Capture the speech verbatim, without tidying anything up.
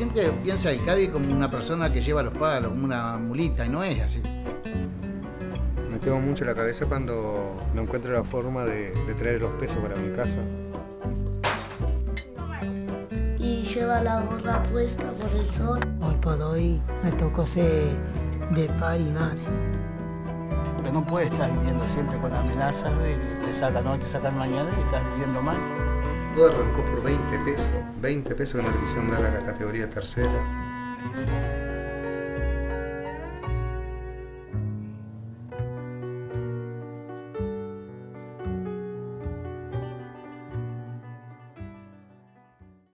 gente piensa el caddy como una persona que lleva los palos, como una mulita, y no es así. Me quemo mucho la cabeza cuando no encuentro la forma de, de traer los pesos para mi casa. Y lleva la gorra puesta por el sol. Hoy por hoy me tocó ser de par y madre. No puedes estar viviendo siempre con amenazas de te sacan hoy, te sacan mañana y estás viviendo mal. Todo arrancó por veinte pesos, veinte pesos en la división de la categoría tercera.